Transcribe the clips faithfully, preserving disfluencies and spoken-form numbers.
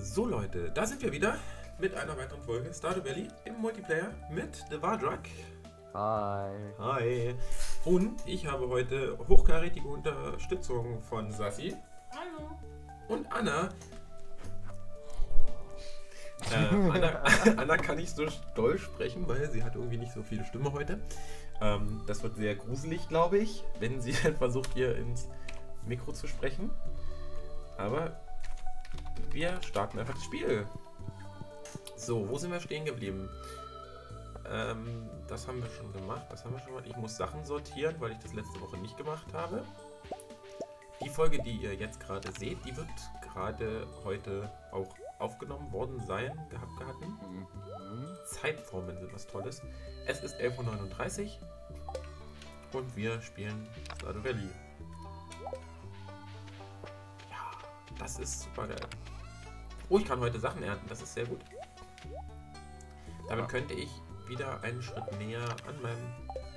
So Leute, da sind wir wieder mit einer weiteren Folge Stardew Valley im Multiplayer mit TheVardrag. Hi. Hi. Und ich habe heute hochkarätige Unterstützung von Sassi. Hallo. Und Anna. Äh, Anna, Anna kann nicht so doll sprechen, weil sie hat irgendwie nicht so viele Stimme heute. Ähm, das wird sehr gruselig, glaube ich, wenn sie versucht, hier ins Mikro zu sprechen. Aber wir starten einfach das Spiel. So, wo sind wir stehen geblieben? Ähm, das haben wir schon gemacht. Das haben wir schon gemacht. Ich muss Sachen sortieren, weil ich das letzte Woche nicht gemacht habe. Die Folge, die ihr jetzt gerade seht, die wird gerade heute auch aufgenommen worden sein, gehabt gehabt. Mhm. Zeitformen sind was Tolles. Es ist elf Uhr neununddreißig und wir spielen Stardew Valley. Ja, das ist super geil. Oh, ich kann heute Sachen ernten, das ist sehr gut. Damit ja. Könnte ich wieder einen Schritt näher an meinem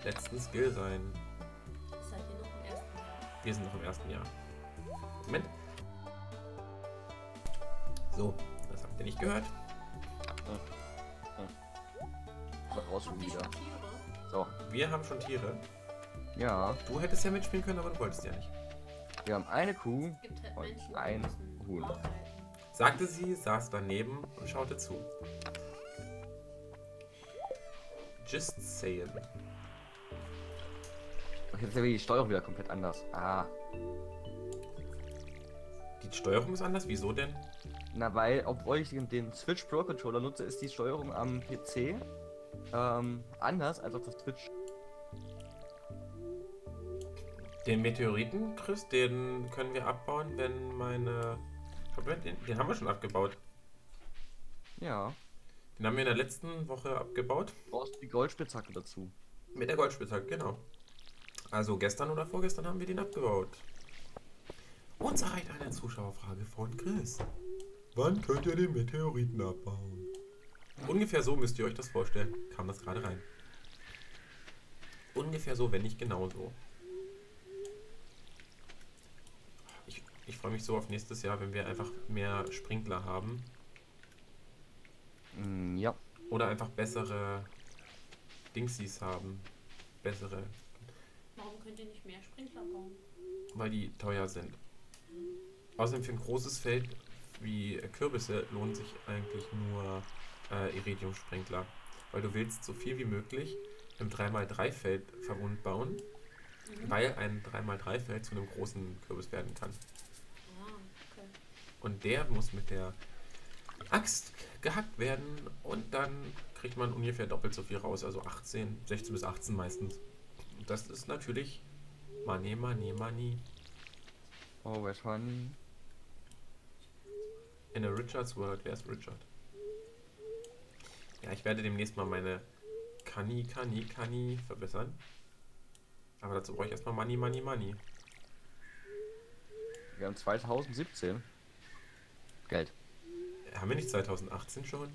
letzten Skill sein. Seid ihr noch im ersten Jahr? Wir sind noch im ersten Jahr. Moment. So, das habt ihr nicht gehört. Ja. Ja. Schon wieder. So. Wir haben schon Tiere. Ja. Du hättest ja mitspielen können, aber du wolltest ja nicht. Wir haben eine Kuh und ein Huhn. Sagte sie, saß daneben und schaute zu. Just saying. Jetzt ist ja die Steuerung wieder komplett anders. Ah. Die Steuerung ist anders? Wieso denn? Na, weil, obwohl ich den Switch Pro Controller nutze, ist die Steuerung am P C ähm, anders als auf der Switch. Den Meteoriten, Chris, den können wir abbauen, wenn meine... Den, den haben wir schon abgebaut. Ja. Den haben wir in der letzten Woche abgebaut. Du brauchst die Goldspitzhacke dazu. Mit der Goldspitzhacke, genau. Also gestern oder vorgestern haben wir den abgebaut. Uns erreicht eine Zuschauerfrage von Chris. Wann könnt ihr den Meteoriten abbauen? Ungefähr so müsst ihr euch das vorstellen. Kam das gerade rein. Ungefähr so, wenn nicht genau so. Ich, ich freue mich so auf nächstes Jahr, wenn wir einfach mehr Sprinkler haben. Ja. Oder einfach bessere Dingsies haben. Bessere. Warum könnt ihr nicht mehr Sprinkler bauen? Weil die teuer sind. Außerdem für ein großes Feld wie Kürbisse lohnt sich eigentlich nur äh, Iridium-Sprinkler. Weil du willst so viel wie möglich im drei mal drei Feld verwund bauen, mhm. weil ein drei mal drei Feld zu einem großen Kürbis werden kann. Ah, okay. Und der muss mit der Axt gehackt werden und dann kriegt man ungefähr doppelt so viel raus, also achtzehn, sechzehn bis achtzehn meistens. Und das ist natürlich Money, Money, Money. Oh, was Money? In der Richards World, wer ist Richard? Ja, ich werde demnächst mal meine Kani, Kani, Kani verbessern. Aber dazu brauche ich erstmal Money, Money, Money. Wir haben zweitausendsiebzehn. Geld. Haben wir nicht zweitausendachtzehn schon?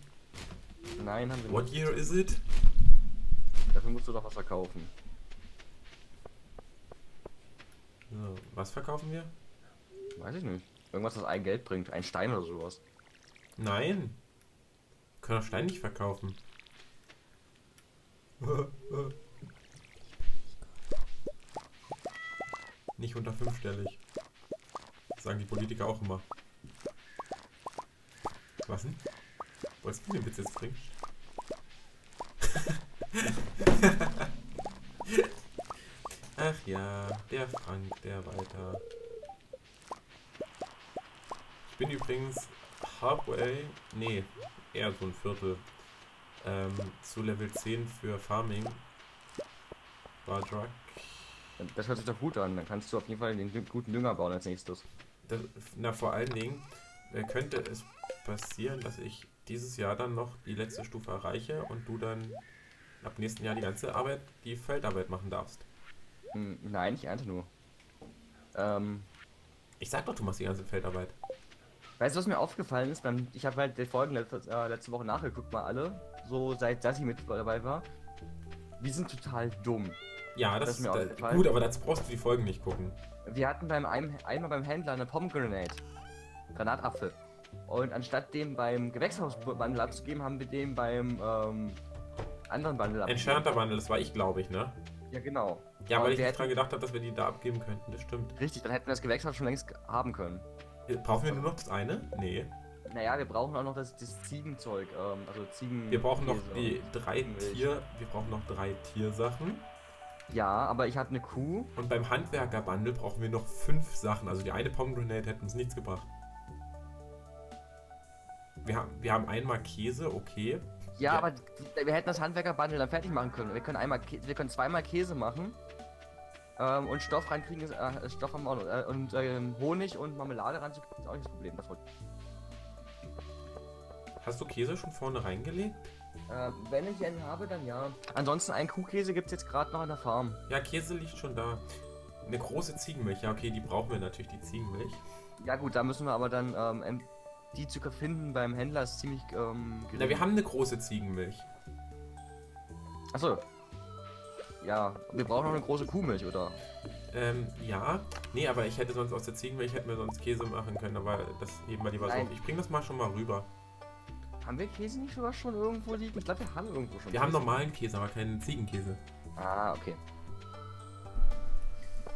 Nein, haben wir What nicht. What year is it? Dafür musst du doch was verkaufen. So, was verkaufen wir? Weiß ich nicht. Irgendwas, das ein Geld bringt. Ein Stein oder sowas. Nein. Wir können doch Stein nicht verkaufen. Nicht unter fünfstellig. Das sagen die Politiker auch immer. Was denn? Wolltest du den Witz jetzt bringen? Ach ja, der Frank, der Walter. Ich bin übrigens halfway, nee, eher so ein Viertel, ähm, zu Level zehn für Farming. TheVardrag. Das hört sich doch gut an, dann kannst du auf jeden Fall den guten Dünger bauen als nächstes. Das, na, vor allen Dingen könnte es passieren, dass ich dieses Jahr dann noch die letzte Stufe erreiche und du dann ab nächsten Jahr die ganze Arbeit, die Feldarbeit machen darfst. Nein, nicht einfach nur. Ähm, ich sag doch, du machst die ganze Feldarbeit. Weißt du, was mir aufgefallen ist? Beim, ich habe halt die Folgen letzte, äh, letzte Woche nachgeguckt, mal alle. So, seit Sassi mit dabei war. Wir sind total dumm. Ja, das, das ist mir da, gut, aber dazu brauchst du die Folgen nicht gucken. Wir hatten beim, ein, einmal beim Händler eine Pomegranate. Granatapfel. Und anstatt dem beim Gewächshaus-Bundle abzugeben, haben wir dem beim ähm, anderen Bundle abgegeben. Enchanter Bundle, das war ich, glaube ich, ne? Ja, genau. Ja, weil ich nicht dran gedacht habe, dass wir die da abgeben könnten, das stimmt. Richtig, dann hätten wir das Gewächshaus schon längst haben können. Brauchen wir nur noch das eine? Nee. Naja, wir brauchen auch noch das, das Ziegenzeug, ähm, also Ziegen... Wir brauchen noch die drei Tier... Wir brauchen noch drei Tiersachen. Ja, aber ich hatte eine Kuh. Und beim Handwerker-Bundle brauchen wir noch fünf Sachen, also die eine Pomegranate hätte uns nichts gebracht. Wir haben, wir haben einmal Käse, okay. Ja, ja, aber wir hätten das Handwerker-Bundle dann fertig machen können. Wir können, einmal wir können zweimal Käse machen. Ähm, und Stoff reinkriegen ist... Äh, Stoff haben wir auch noch. Äh, und äh, Honig und Marmelade ranzukriegen ist auch nicht das Problem. Das Hast du Käse schon vorne reingelegt? Äh, wenn ich einen habe, dann ja. Ansonsten einen Kuhkäse gibt es jetzt gerade noch in der Farm. Ja, Käse liegt schon da. Eine große Ziegenmilch. Ja, okay, die brauchen wir natürlich, die Ziegenmilch. Ja gut, da müssen wir aber dann... Ähm, die zu finden beim Händler ist ziemlich ähm, gering. Na, wir haben eine große Ziegenmilch. Achso. Ja, wir brauchen noch eine große Kuhmilch, oder? Ähm, ja. Nee, aber ich hätte sonst aus der Ziegenmilch, hätten wir sonst Käse machen können, aber das eben mal lieber so. Ich bringe das mal schon mal rüber. Haben wir Käse nicht sogar schon irgendwo liegen? Ich glaube, wir haben irgendwo schon Wir Käse. Haben normalen Käse, aber keinen Ziegenkäse. Ah, okay.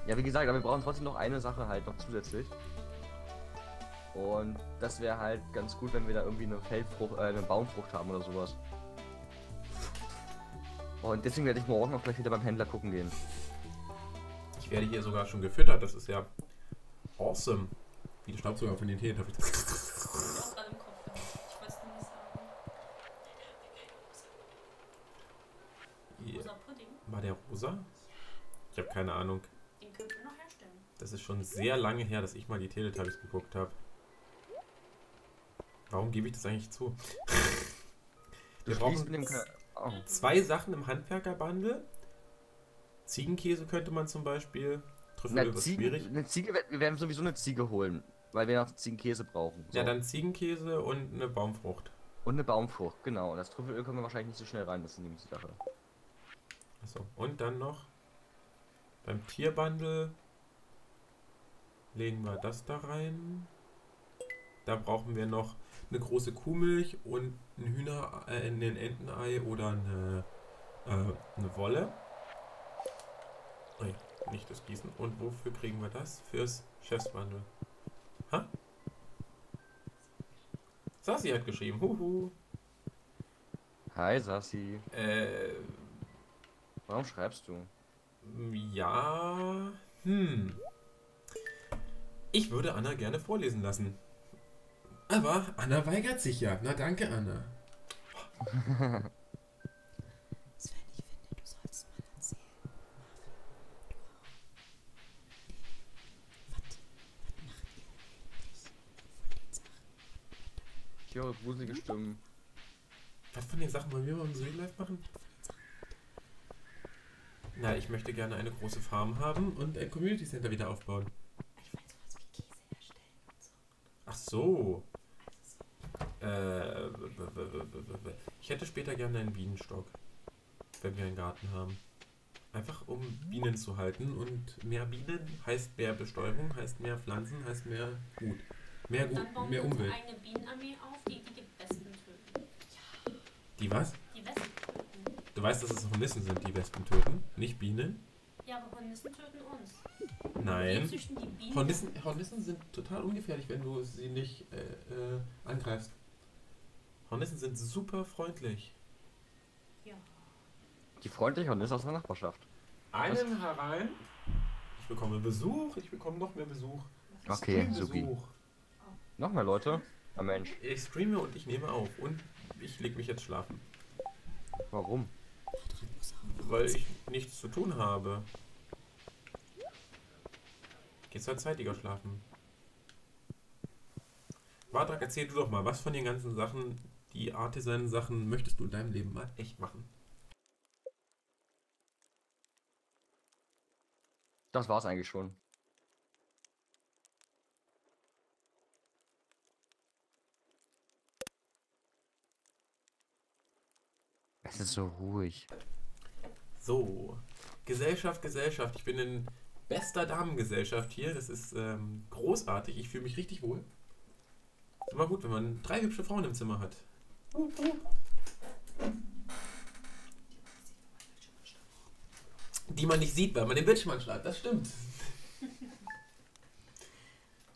Ja, wie gesagt, aber wir brauchen trotzdem noch eine Sache halt noch zusätzlich. Und das wäre halt ganz gut, wenn wir da irgendwie eine Feldfrucht, äh, eine Baumfrucht haben oder sowas. Und deswegen werde ich morgen auch gleich wieder beim Händler gucken gehen. Ich werde hier sogar schon gefüttert, das ist ja awesome. Wie der Staubsauger von den Tee, habe ich das. War der rosa? Ich habe keine Ahnung. Den können wir noch herstellen. Das ist schon sehr lange her, dass ich mal die Teletubbies geguckt habe. Warum gebe ich das eigentlich zu? Wir brauchen zwei Sachen im Handwerker-Bundle. Ziegenkäse könnte man zum Beispiel. Trüffel wird schwierig. Eine Ziege, wir werden sowieso eine Ziege holen, weil wir noch Ziegenkäse brauchen. So. Ja, dann Ziegenkäse und eine Baumfrucht. Und eine Baumfrucht, genau. Das Trüffelöl können wir wahrscheinlich nicht so schnell rein, das ist nämlich die Sache. Achso, und dann noch beim Tierbundle legen wir das da rein. Da brauchen wir noch eine große Kuhmilch und ein Hühner, äh, ein Entenei oder eine, äh, eine Wolle. Nein, nicht das Gießen. Und wofür kriegen wir das? Fürs Chefsbundle. Ha? Sassi hat geschrieben. Huhu. Hi Sassi. Äh. Warum schreibst du? Ja. Hm. Ich würde Anna gerne vorlesen lassen. Aber Anna weigert sich ja. Na danke, Anna. Sven, ich finde, du sollst mal erzählen. Was, was macht ihr eigentlich von den Sachen? Ich höre gruselige Stimmen. Was von den Sachen wollen wir mal im Real Life machen? Na, ich möchte gerne eine große Farm haben und ein Community Center wieder aufbauen. Ich weiß was wie Käse herstellen und so. Ach so. Äh, ich hätte später gerne einen Bienenstock, wenn wir einen Garten haben. Einfach um Bienen zu halten, und mehr Bienen heißt mehr Bestäubung, heißt mehr Pflanzen, heißt mehr Gut. Mehr Gut, mehr Umwelt. Dann bauen wir eine Bienenarmee auf, die die Wespen töten. Ja. Die was? Die Wespen töten. Du weißt, dass es noch Hornissen sind, die Wespen töten, nicht Bienen? Ja, aber Hornissen töten uns. Nein. Hornissen, Hornissen sind total ungefährlich, wenn du sie nicht äh, äh, angreifst. Hornissen sind super freundlich. Ja. Die freundliche Hornisse aus der Nachbarschaft. Einen herein. Ich bekomme Besuch. Ich bekomme noch mehr Besuch. Okay, Suki. Oh. Noch mehr Leute? Ah, Mensch. Ich streame und ich nehme auf. Und ich leg mich jetzt schlafen. Warum? Weil ich nichts zu tun habe. Geht's halt zeitiger schlafen. Vardrag, erzähl du doch mal, was von den ganzen Sachen, die Artisan-Sachen, möchtest du in deinem Leben mal echt machen? Das war's eigentlich schon. Es ist so ruhig. So, Gesellschaft, Gesellschaft. Ich bin in bester Damengesellschaft hier. Das ist ähm, großartig. Ich fühle mich richtig wohl. immer gut, wenn man drei hübsche Frauen im Zimmer hat. Die man nicht sieht, weil man den Bildschirm anschlägt. Das stimmt.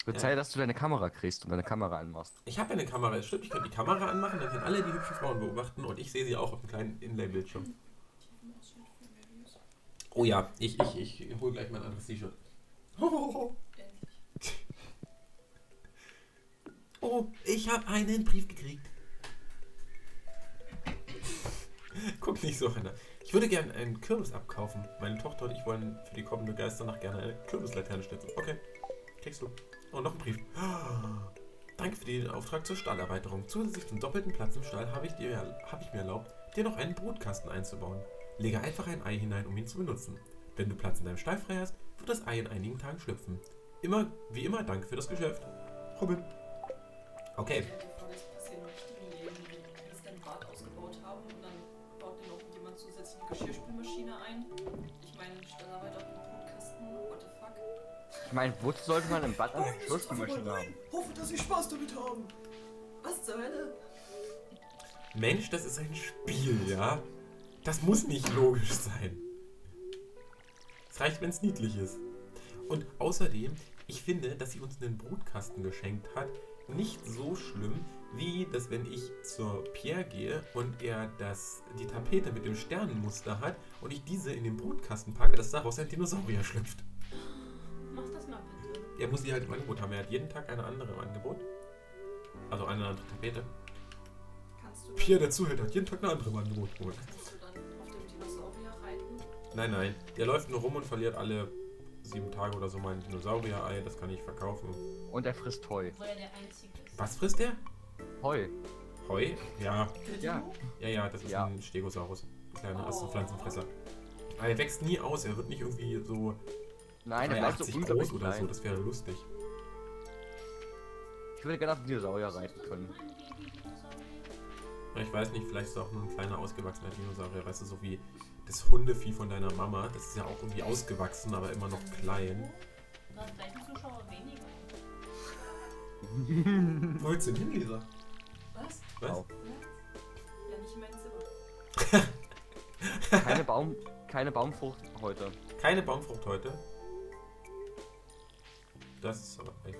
Wird Zeit, ja. dass du deine Kamera kriegst und deine Kamera anmachst. Ich habe eine Kamera, das stimmt. Ich kann die Kamera anmachen, dann können alle die hübschen Frauen beobachten und ich sehe sie auch auf dem kleinen Inlay-Bildschirm. Oh ja, ich, ich, ich hole gleich mein anderes T-Shirt. Oh, oh, ich habe einen Brief gekriegt. Guck nicht so, Anna. Ich würde gerne einen Kürbis abkaufen. Meine Tochter und ich wollen für die kommende Geisternacht gerne eine Kürbislaterne schnitzen. Okay, kriegst du. Oh, noch ein Brief. Oh, danke für den Auftrag zur Stallerweiterung. Zusätzlich zum doppelten Platz im Stall habe ich, hab ich mir erlaubt, dir noch einen Brutkasten einzubauen. Lege einfach ein Ei hinein, um ihn zu benutzen. Wenn du Platz in deinem Stall frei hast, wird das Ei in einigen Tagen schlüpfen. Immer, wie immer, danke für das Geschäft. Robin. Okay. Geschirrspülmaschine ein. Ich meine, Stallarbeit auf dem Brutkasten. What the fuck? Ich meine, wozu sollte man im Bad eine Geschirrspülmaschine haben? Hoffe, dass Sie Spaß damit haben. Was zur Hölle? Mensch, das ist ein Spiel, ja? Das muss nicht logisch sein. Es reicht, wenn es niedlich ist. Und außerdem, ich finde, dass sie uns einen Brutkasten geschenkt hat, nicht so schlimm, wie dass wenn ich zur Pierre gehe und er das, die Tapete mit dem Sternenmuster hat und ich diese in den Brutkasten packe, dass daraus ein Dinosaurier schlüpft. Mach das mal bitte. Er muss die halt im Angebot haben. Er hat jeden Tag eine andere im Angebot. Also eine andere Tapete. Kannst du Pierre, der zuhört, hat jeden Tag eine andere im Angebot. Kannst du dann auf dem Dinosaurier reiten? Nein, nein. Der läuft nur rum und verliert alle sieben Tage oder so mein Dinosaurier-Ei. Das kann ich verkaufen. Und er frisst Heu. Weil er der Einzige ist. Was frisst er? Heu. Heu? Ja. Ja, ja, ja, das ist ja ein Stegosaurus. Ein kleiner, oh, Pflanzenfresser. Aber er wächst nie aus, er wird nicht irgendwie so. Nein, er bleibt so groß oder klein. So, das wäre lustig. Ich würde gerne auf den Dinosaurier reiten können. Ja, ich weiß nicht, vielleicht ist auch nur ein kleiner ausgewachsener Dinosaurier, weißt du, so wie das Hundevieh von deiner Mama. Das ist ja auch irgendwie ausgewachsen, aber immer noch klein. Du hast vielleicht einen Zuschauer weniger. Wo willst du denn hin, Lisa? Was? Was? Wow. Ja, nicht in meinem Zimmer. keine, Baum, keine Baumfrucht heute. Keine Baumfrucht heute? Das ist aber echt.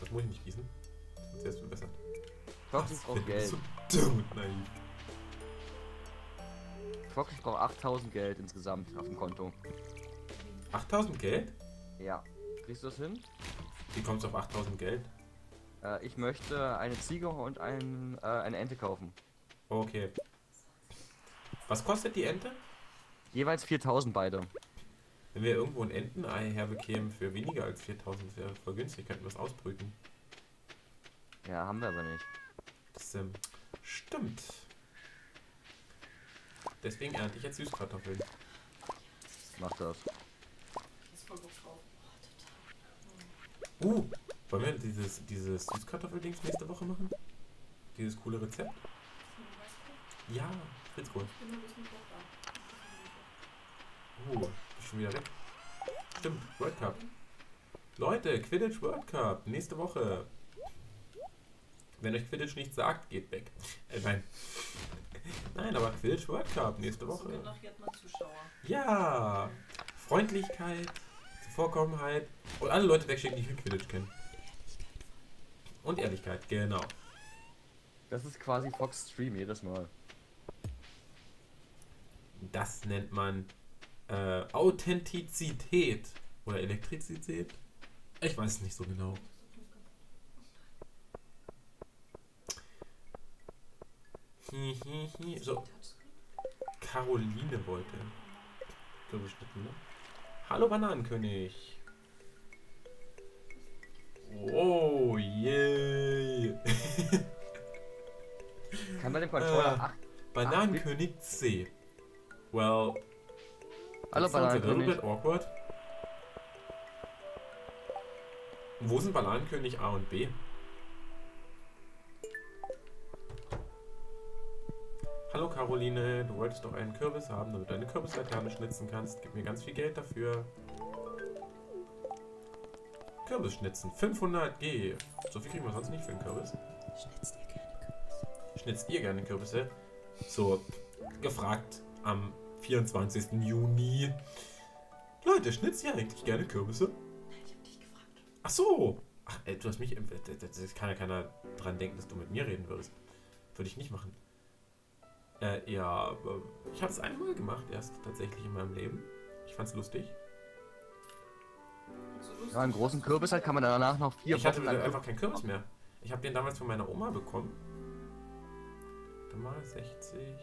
Das muss ich nicht gießen. Das wird selbst verbessert. Fox, ich brauche Geld. So dumm, nein. Fox, ich brauche achttausend Geld insgesamt auf dem Konto. achttausend Geld? Ja. Kriegst du das hin? Wie kommst du auf achttausend Geld? Äh, ich möchte eine Ziege und ein, äh, eine Ente kaufen. Okay. Was kostet die Ente? Jeweils viertausend beide. Wenn wir irgendwo ein Entenei herbekämen für weniger als viertausend, wäre voll günstig, könnten wir es ausbrüten. Ja, haben wir aber nicht. Das ähm, stimmt. Deswegen ernte ich jetzt Süßkartoffeln. Mach das. Uh, wollen wir dieses, dieses Süßkartoffeldings nächste Woche machen? Dieses coole Rezept? Ja, jetzt cool. Oh, uh, ist schon wieder weg. Stimmt, World Cup. Leute, Quidditch World Cup, nächste Woche. Wenn euch Quidditch nichts sagt, geht weg. Äh, nein. Nein, aber Quidditch World Cup, nächste Woche. Ja, Freundlichkeit, Vorkommenheit und alle Leute wegschicken, die Quidditch kennen. Und Ehrlichkeit, genau. Das ist quasi Fox Stream jedes Mal. Das nennt man äh, Authentizität oder Elektrizität. Ich weiß es nicht so genau. Hi, hi, hi. So. Caroline wollte. Glaube ich, ne? Hallo Bananenkönig. Oh yeah. Kann man den Controller acht? Bananenkönig C. Well. Hallo Bananenkönig. A little bit awkward. Wo sind Bananenkönig A und B? Hallo Caroline, du wolltest doch einen Kürbis haben, damit du eine Kürbislaterne schnitzen kannst. Gib mir ganz viel Geld dafür. Kürbis schnitzen. fünfhundert G. So viel kriegen wir sonst nicht für einen Kürbis. Schnitzt ihr gerne Kürbisse? Schnitzt ihr gerne Kürbisse? So, gefragt am vierundzwanzigsten Juni. Leute, schnitzt ihr eigentlich gerne Kürbisse? Nein, ich hab dich gefragt. Ach so. Ach, ey, du hast mich... Das kann ja keiner dran denken, dass du mit mir reden würdest. Würde ich nicht machen. Äh, ja, ich habe es einmal gemacht, erst tatsächlich in meinem Leben. Ich fand's lustig. Ja, einen großen Kürbis halt kann man danach noch vier Ich Wochen hatte lang einfach keinen Kürbis mehr. Ich habe den damals von meiner Oma bekommen. Mal sechzig.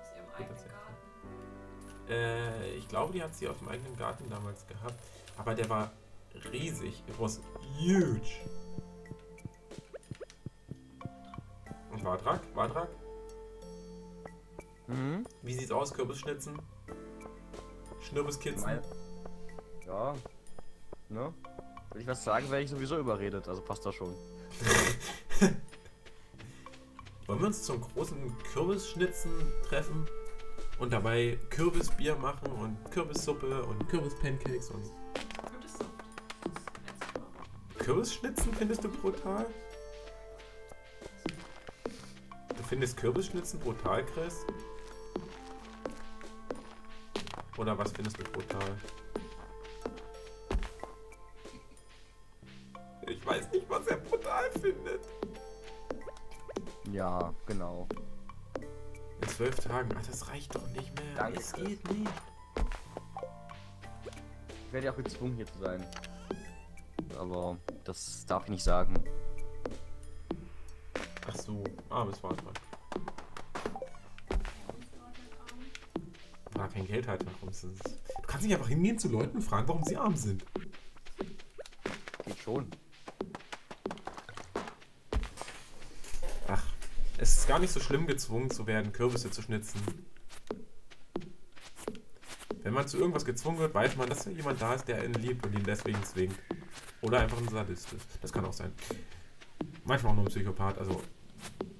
Aus ihrem eigenen Garten. Äh, ich glaube, die hat sie aus dem eigenen Garten damals gehabt. Aber der war riesig. It was huge. Und Vardrag? Vardrag? Mhm. Wie sieht's aus? Kürbisschnitzen? Schnürbiskitzen? Ja. Ne? Wenn ich was sagen, werde ich sowieso überredet, also passt das schon. Wollen wir uns zum großen Kürbisschnitzen treffen und dabei Kürbisbier machen und Kürbissuppe und Kürbispancakes und... Kürbisschnitzen findest du brutal? Du findest Kürbisschnitzen brutal, Chris? Oder was findest du brutal? Ich weiß nicht, was er brutal findet. Ja, genau. In zwölf Tagen. Ach, das reicht doch nicht mehr. Danke. Es geht nicht. Ich werde ja auch gezwungen, hier zu sein. Aber das darf ich nicht sagen. Ach so. Ah, das war's mal. Ah, kein Geld halt. Warum ist das? Du kannst nicht einfach hingehen zu Leuten und fragen, warum sie arm sind. Geht schon. Es ist gar nicht so schlimm, gezwungen zu werden, Kürbisse zu schnitzen. Wenn man zu irgendwas gezwungen wird, weiß man, dass jemand da ist, der ihn liebt und ihn deswegen zwingt. Oder einfach ein Sadist ist. Das kann auch sein. Manchmal auch nur ein Psychopath, also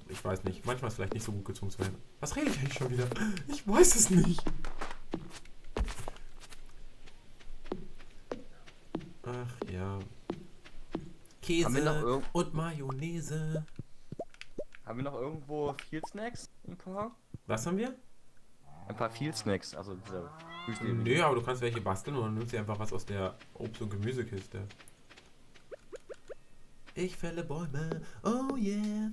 ich weiß nicht. Manchmal ist vielleicht nicht so gut gezwungen zu werden. Was rede ich eigentlich schon wieder? Ich weiß es nicht. Ach ja. Käse und Mayonnaise. Haben wir noch irgendwo Field Snacks? Ein paar? Was haben wir? Ein paar Field Snacks, also diese Nö, nee, aber du kannst welche basteln und dann nimmst du einfach was aus der Obst- und Gemüsekiste. Ich fälle Bäume, oh yeah.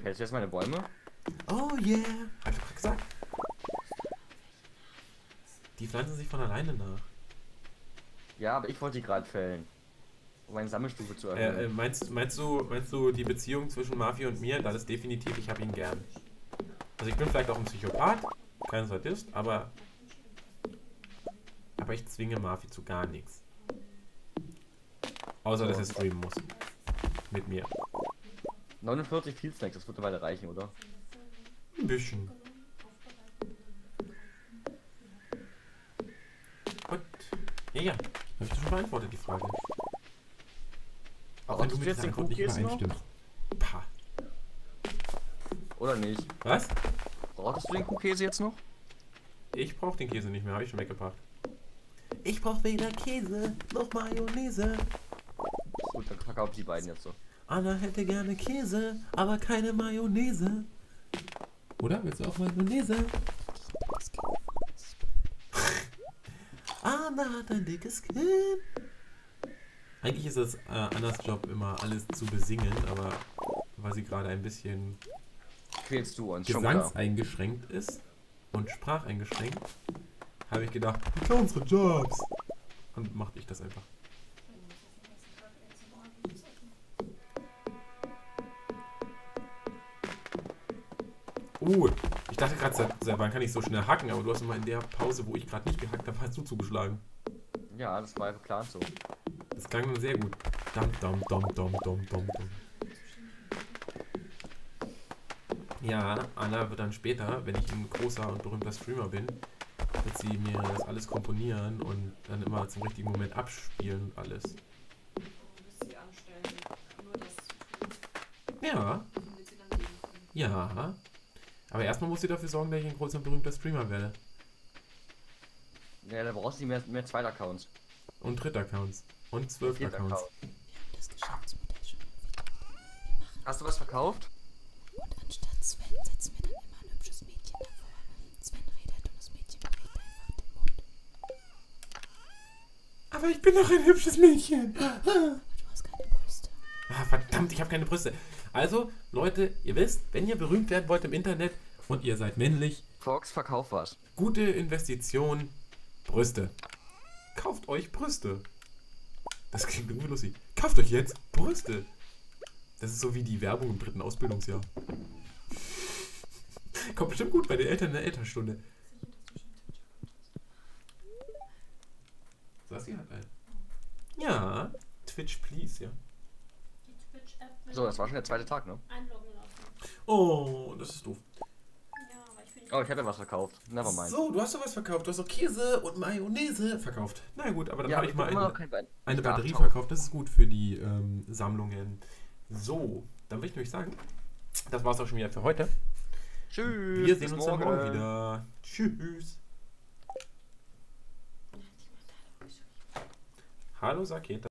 Fällst du jetzt meine Bäume? Oh yeah. Hab ich gerade gesagt. Die pflanzen sich von alleine nach. Ja, aber ich wollte die gerade fällen. Um eine Sammelstube zu erhöhen. Äh, äh, meinst, meinst, du, meinst du die Beziehung zwischen Mafi und mir? Das ist definitiv, ich habe ihn gern. Also ich bin vielleicht auch ein Psychopath, kein Sadist, aber aber ich zwinge Mafi zu gar nichts. Außer, dass er streamen muss. Mit mir. neunundvierzig Field Snacks, das wird eine Weile reichen, oder? Ein bisschen. Gut. Ja, ja. Habe ich das schon beantwortet, die Frage? Auch wenn du mit jetzt den Kuchen übereinstimmst. Pah. Oder nicht? Was? Brauchst du den Kuhkäse jetzt noch? Ich brauch den Käse nicht mehr, habe ich schon weggepackt. Ich brauch weder Käse noch Mayonnaise. Gut, dann verkaufe ich die beiden jetzt so. Anna hätte gerne Käse, aber keine Mayonnaise. Oder? Willst du auch Mayonnaise? Anna hat ein dickes Kinn. Eigentlich ist es äh, Annas Job, immer alles zu besingen, aber weil sie gerade ein bisschen gesangseingeschränkt ist und spracheingeschränkt, habe ich gedacht, wir klauen unsere Jobs. Und machte ich das einfach. Uh, ich dachte gerade, seit, seit wann kann ich so schnell hacken, aber du hast immer in der Pause, wo ich gerade nicht gehackt habe, hast du zugeschlagen. Ja, das war einfach klar so. Das klang nun sehr gut. Dam, dam, dam, dam, dam, dam, dam. Ja, Anna wird dann später, wenn ich ein großer und berühmter Streamer bin, wird sie mir das alles komponieren und dann immer zum richtigen Moment abspielen und alles. Du wirst sie anstellen, nur das. Ja. Ja. Aber erstmal muss sie dafür sorgen, dass ich ein großer und berühmter Streamer werde. Ja, da brauchst du mehr, mehr Zweitaccounts. Und dritter Accounts. Und zwölfter Accounts. Hast du was verkauft? Und anstatt Sven setzen wir dann immer ein hübsches Mädchen davor. Sven redet und das Mädchen bewegt einfach den Mund. Aber ich bin doch ein hübsches Mädchen. Aber du hast keine Brüste. Ah, verdammt, ich habe keine Brüste. Also, Leute, ihr wisst, wenn ihr berühmt werden wollt im Internet und ihr seid männlich. Fox, verkauf was. Gute Investition, Brüste. Kauft euch Brüste. Das klingt irgendwie lustig. Kauft euch jetzt Brüste. Das ist so wie die Werbung im dritten Ausbildungsjahr. Kommt bestimmt gut bei den Eltern in der Elternstunde. Sassi hat einen. Ja, Twitch please, ja. So, das war schon der zweite Tag, ne? Einloggen lassen. Oh, das ist doof. Oh, ich hätte was verkauft. Nevermind. So, du hast doch was verkauft. Du hast doch Käse und Mayonnaise verkauft. Na gut, aber dann ja, habe ich mal eine, eine Batterie verkauft. Das ist gut für die ähm, Sammlungen. So, dann will ich nämlich sagen, das war's auch schon wieder für heute. Tschüss. Wir sehen uns morgen. dann morgen wieder. Tschüss. Hallo, Saketa.